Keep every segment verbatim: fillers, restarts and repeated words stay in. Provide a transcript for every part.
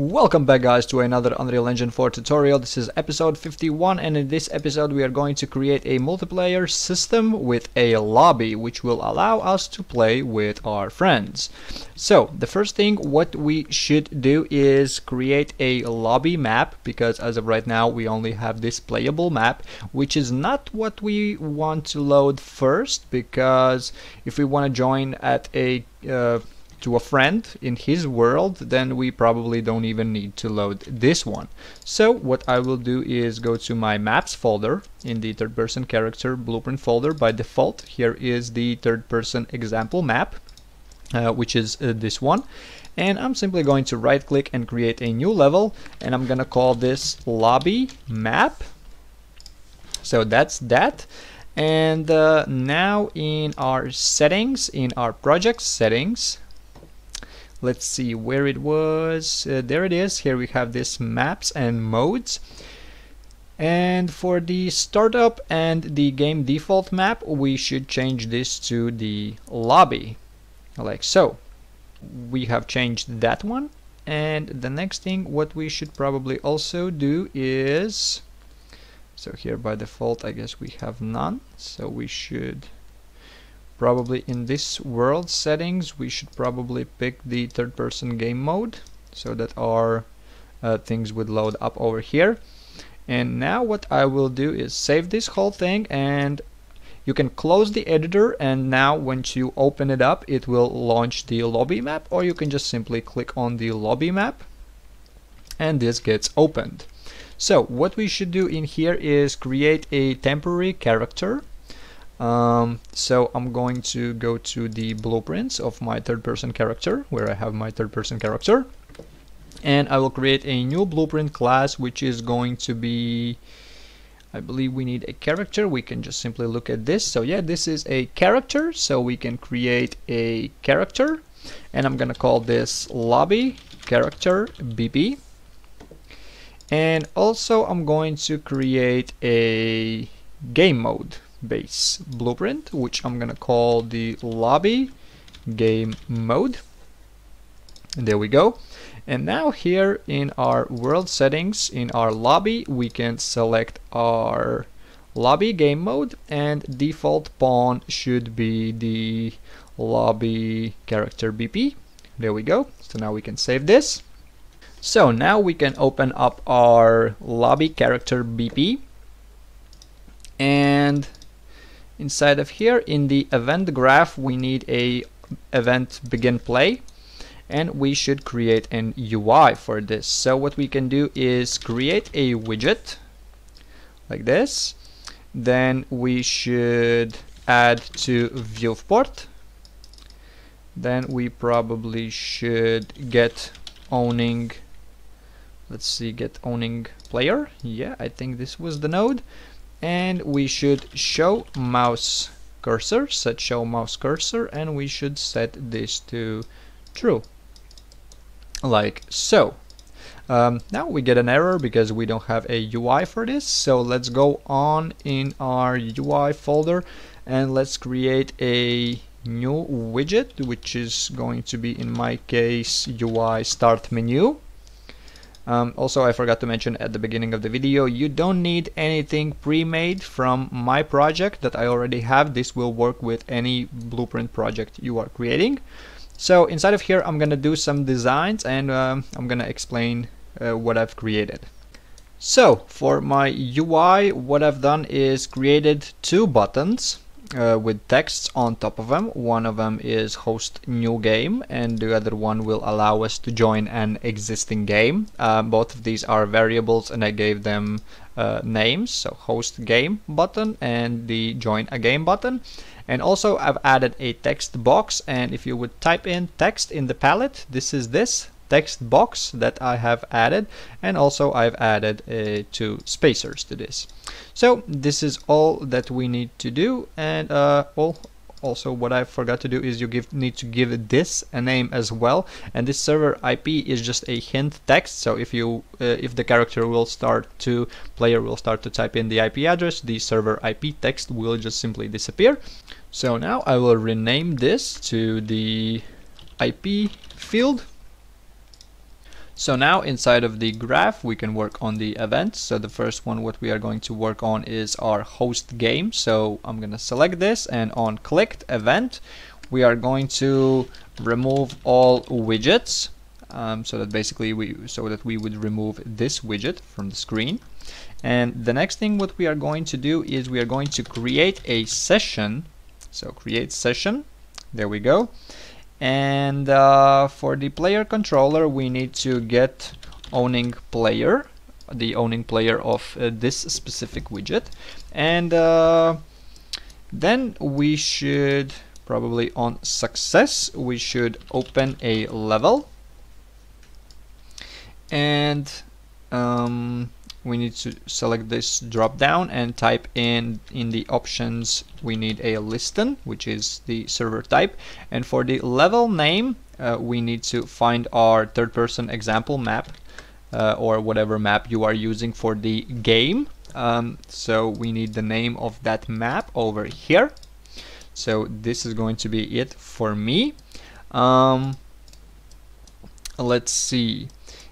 Welcome back guys to another Unreal Engine four tutorial. This is episode fifty-one, and in this episode we are going to create a multiplayer system with a lobby which will allow us to play with our friends. So the first thing what we should do is create a lobby map, because as of right now we only have this playable map, which is not what we want to load first, because if we want to join at a uh, to a friend in his world, then we probably don't even need to load this one. So what I will do is go to my maps folder in the third person character blueprint folder. By default here is the third person example map, uh, which is uh, this one, and I'm simply going to right click and create a new level, and I'm gonna call this lobby map. So that's that. And uh, now in our settings, in our project settings, let's see where it was. Uh, there it is. Here we have this maps and modes, and for the startup and the game default map we should change this to the lobby, like so. We have changed that one, and the next thing what we should probably also do is, so here by default I guess we have none, so we should probably in this world settings we should probably pick the third person game mode, so that our uh, things would load up over here. And now what I will do is save this whole thing, and you can close the editor, and now once you open it up it will launch the lobby map, or you can just simply click on the lobby map and this gets opened. So what we should do in here is create a temporary character. Um, so I'm going to go to the blueprints of my third person character, where I have my third person character, and I will create a new blueprint class, which is going to be, I believe we need a character. We can just simply look at this. So yeah, this is a character, so we can create a character, and I'm gonna call this lobby character B P, and also I'm going to create a game mode base blueprint, which I'm gonna call the lobby game mode, and there we go. And now here in our world settings, in our lobby, we can select our lobby game mode, and default pawn should be the lobby character B P. There we go. So now we can save this. So now we can open up our lobby character B P, and inside of here in the event graph we need a event begin play, and we should create an U I for this. So what we can do is create a widget like this, then we should add to viewport, then we probably should get owning, let's see, get owning player, yeah, I think this was the node, and we should show mouse cursor, set show mouse cursor, and we should set this to true, like so. Um, now we get an error because we don't have a U I for this, so let's go on in our U I folder and let's create a new widget, which is going to be in my case U I start menu. Um, also, I forgot to mention at the beginning of the video, you don't need anything pre-made from my project that I already have. This will work with any blueprint project you are creating. So inside of here, I'm going to do some designs, and um, I'm going to explain uh, what I've created. So for my U I, what I've done is created two buttons uh, with texts on top of them. One of them is host new game, and the other one will allow us to join an existing game. Uh, both of these are variables, and I gave them uh, names. So host game button and the join a game button. And also I've added a text box, and if you would type in text in the palette, this is this text box that I have added, and also I've added uh, two spacers to this. So this is all that we need to do. And uh, well, also what I forgot to do is you give, need to give this a name as well, and this server I P is just a hint text. So if you uh, if the character will start to player will start to type in the I P address, the server I P text will just simply disappear. So now I will rename this to the I P field. So now inside of the graph we can work on the events. So the first one what we are going to work on is our host game. So I'm gonna select this, and on clicked event we are going to remove all widgets, um, so that basically we so that we would remove this widget from the screen. And the next thing what we are going to do is we are going to create a session. So create session, there we go. And uh, for the player controller we need to get owning player, the owning player of uh, this specific widget. And uh, then we should probably on success we should open a level, and um, we need to select this drop down and type in in the options we need a listen, which is the server type, and for the level name uh, we need to find our third person example map uh, or whatever map you are using for the game. Um, so we need the name of that map over here. So this is going to be it for me. Um, let's see.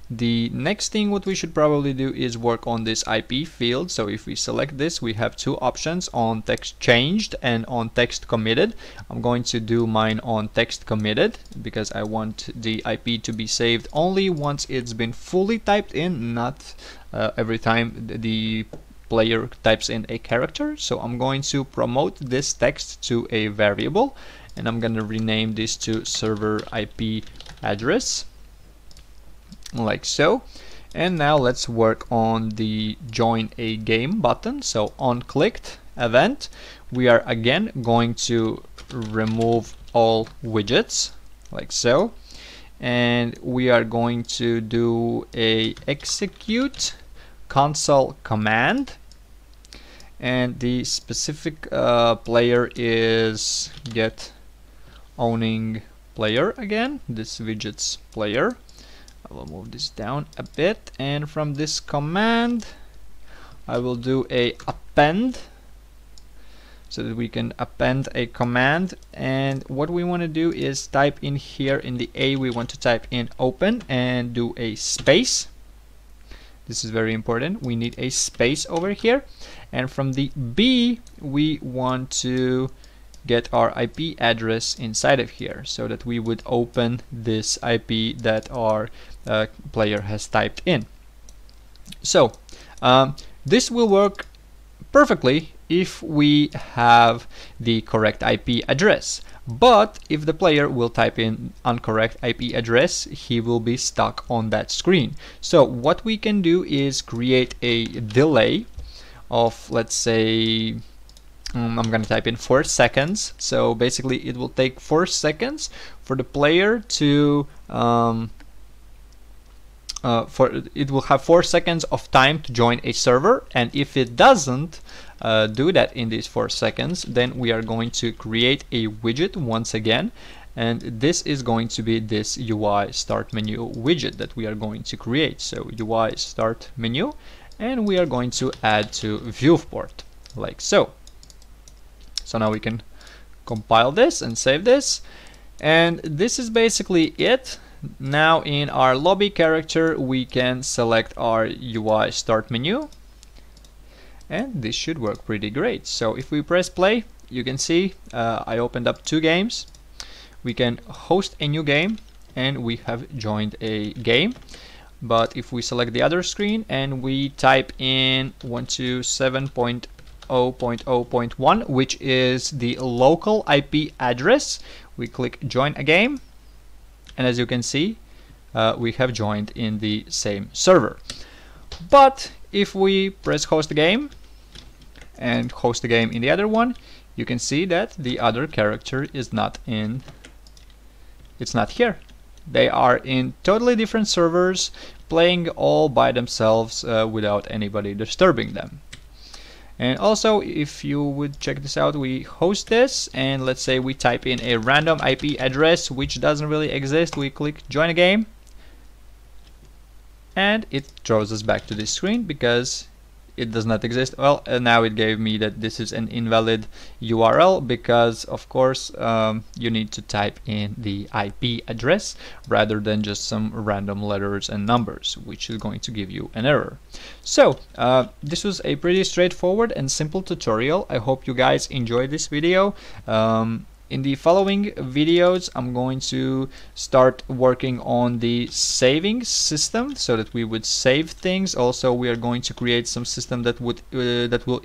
The next thing what we should probably do is work on this I P field. So if we select this, we have two options, on text changed and on text committed. I'm going to do mine on text committed because I want the I P to be saved only once it's been fully typed in, not uh, every time the player types in a character. So I'm going to promote this text to a variable, and I'm going to rename this to server I P address, like so. And now let's work on the join a game button. So on clicked event we are again going to remove all widgets, like so, and we are going to do a execute console command, and the specific uh, player is get owning player again, this widget's player. I will move this down a bit, and from this command I will do a append, so that we can append a command. And what we want to do is type in here in the A, we want to type in open and do a space. This is very important, we need a space over here. And from the B we want to get our I P address inside of here, so that we would open this I P that our uh, player has typed in. So um, this will work perfectly if we have the correct I P address, but if the player will type in incorrect I P address, he will be stuck on that screen. So what we can do is create a delay of, let's say, I'm going to type in four seconds. So basically it will take four seconds for the player to um, uh, for it will have four seconds of time to join a server, and if it doesn't uh, do that in these four seconds, then we are going to create a widget once again, and this is going to be this U I start menu widget that we are going to create. So U I start menu, and we are going to add to viewport, like so. So now we can compile this and save this, and this is basically it. Now in our lobby character we can select our U I start menu, and this should work pretty great. So if we press play, you can see uh, I opened up two games. We can host a new game, and we have joined a game. But if we select the other screen and we type in one two seven point zero point zero point one, which is the local I P address, we click join a game, and as you can see uh, we have joined in the same server. But if we press host game and host a game in the other one, you can see that the other character is not in, it's not here. They are in totally different servers, playing all by themselves uh, without anybody disturbing them. And also, if you would check this out, we host this, and let's say we type in a random I P address which doesn't really exist. We click join a game, and it draws us back to this screen because it does not exist. Well, and now it gave me that this is an invalid U R L because of course um, you need to type in the I P address rather than just some random letters and numbers, which is going to give you an error. So uh, this was a pretty straightforward and simple tutorial. I hope you guys enjoyed this video. Um, In the following videos, I'm going to start working on the saving system so that we would save things. Also, we are going to create some system that would uh, that will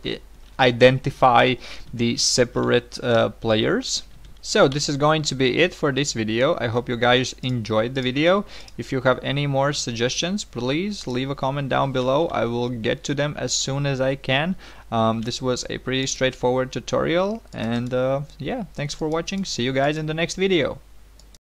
identify the separate uh, players. So this is going to be it for this video. I hope you guys enjoyed the video. If you have any more suggestions, please leave a comment down below. I will get to them as soon as I can. Um, this was a pretty straightforward tutorial, and uh, yeah, thanks for watching. See you guys in the next video.